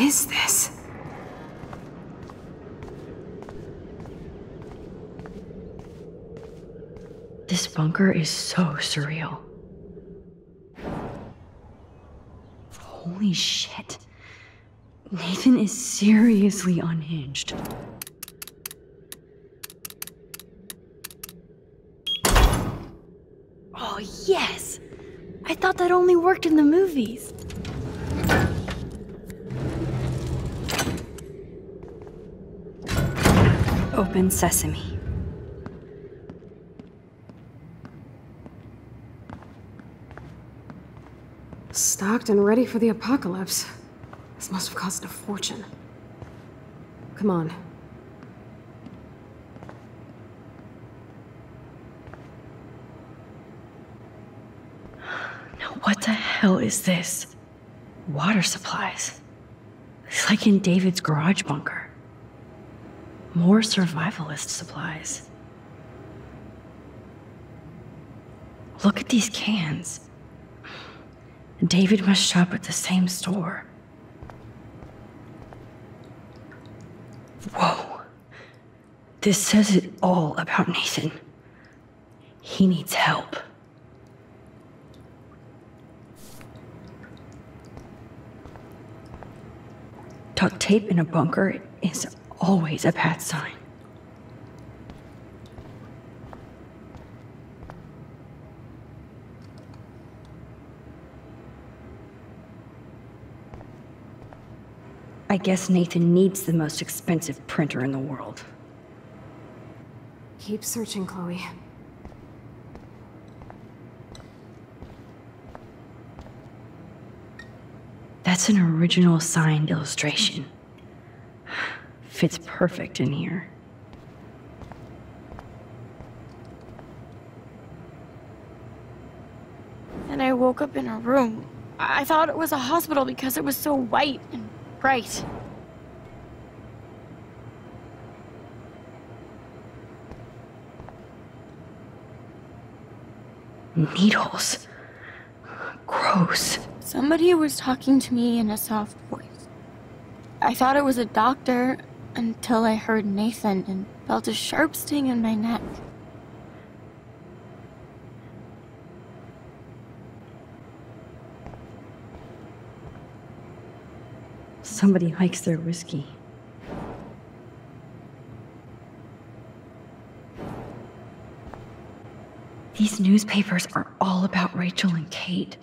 is this? This bunker is so surreal. Holy shit. Nathan is seriously unhinged. Oh, yes! I thought that only worked in the movies. Open sesame. Stocked and ready for the apocalypse. This must have cost a fortune. Come on. Now what the hell is this? Water supplies. It's like in David's garage bunker. More survivalist supplies. Look at these cans. David must shop at the same store. Whoa. This says it all about Nathan. He needs help. Duct tape in a bunker is always a bad sign. I guess Nathan needs the most expensive printer in the world. Keep searching, Chloe. That's an original signed illustration. Fits perfect in here. And I woke up in a room. I thought it was a hospital because it was so white and bright. Needles. Gross. Somebody was talking to me in a soft voice. I thought it was a doctor until I heard Nathan and felt a sharp sting in my neck. Somebody likes their whiskey. These newspapers are all about Rachel and Kate.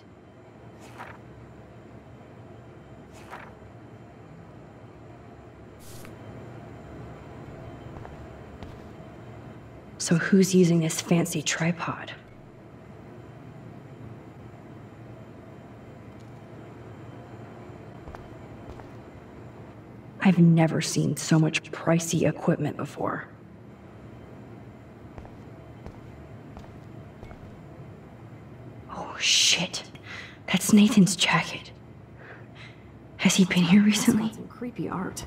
So who's using this fancy tripod? I've never seen so much pricey equipment before. Oh shit, that's Nathan's jacket. Has he been here recently? That's some creepy art.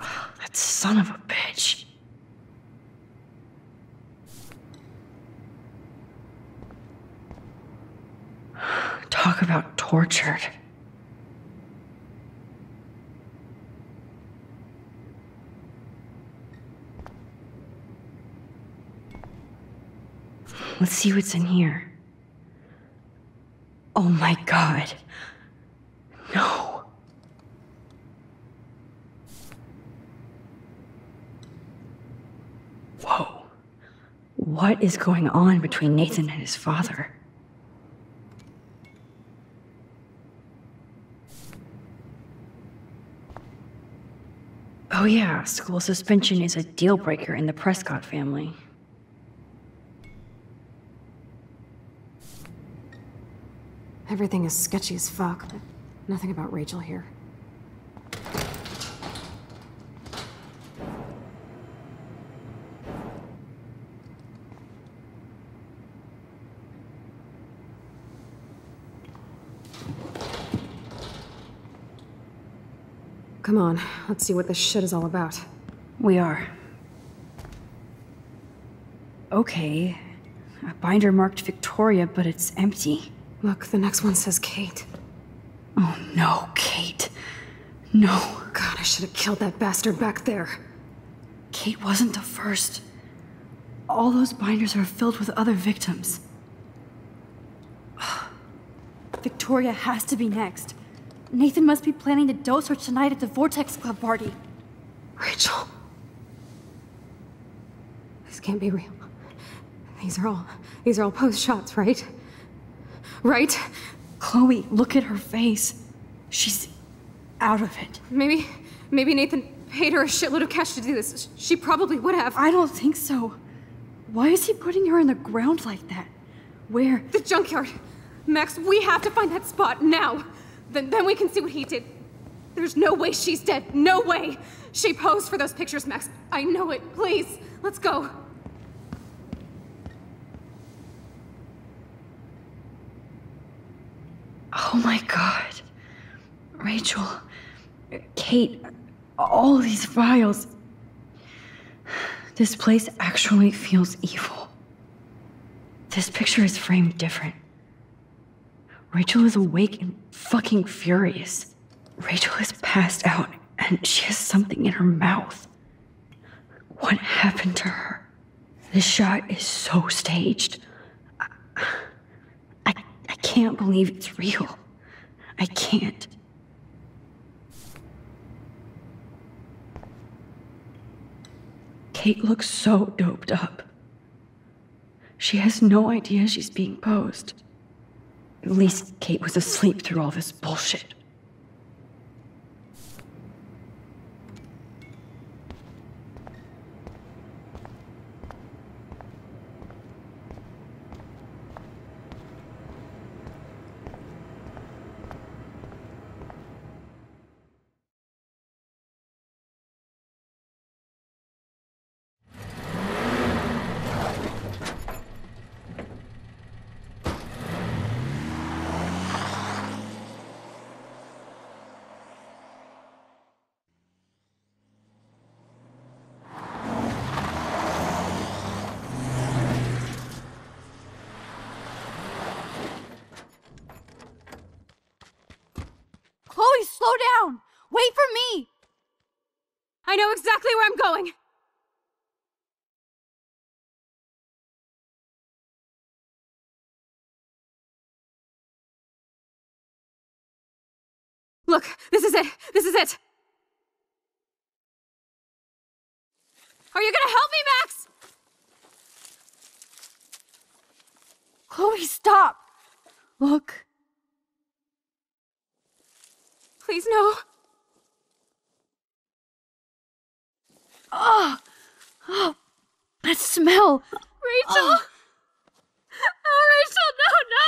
Oh, that son of a bitch. Talk about tortured. Let's see what's in here. Oh my God. No. Whoa. What is going on between Nathan and his father? Oh yeah, school suspension is a deal breaker in the Prescott family. Everything is sketchy as fuck, but nothing about Rachel here. Come on, let's see what this shit is all about. We are. Okay, A binder marked Victoria, but it's empty. Look, the next one says Kate. Oh no, Kate. No. God, I should have killed that bastard back there. Kate wasn't the first. All those binders are filled with other victims. Victoria has to be next. Nathan must be planning to dose her tonight at the Vortex Club party. Rachel. This can't be real. These are all post shots, right? Right? Chloe, look at her face. She's out of it. Maybe Nathan paid her a shitload of cash to do this. She probably would have. I don't think so. Why is he putting her in the ground like that? Where? The junkyard. Max, we have to find that spot now. Then we can see what he did. There's no way she's dead. No way. She posed for those pictures, Max. I know it. Please, let's go. Oh my God. Rachel, Kate, all these files. This place actually feels evil. This picture is framed different. Rachel is awake and fucking furious. Rachel is passed out and she has something in her mouth. What happened to her? This shot is so staged. I can't believe it's real. I can't. Kate looks so doped up. She has no idea she's being posed. At least Kate was asleep through all this bullshit. Chloe, slow down! Wait for me! I know exactly where I'm going! Look, this is it! This is it! Are you gonna help me, Max? Chloe, stop! Look. Please, no. Oh, that smell. Rachel. Oh, Rachel, no,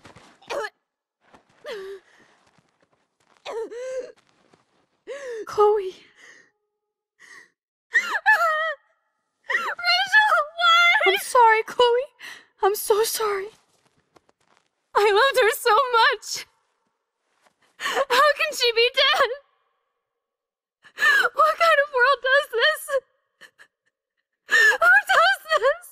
please, not her. Chloe. Rachel, why? I'm sorry, Chloe. I'm so sorry. I loved her so much! How can she be dead? What kind of world does this? Who does this?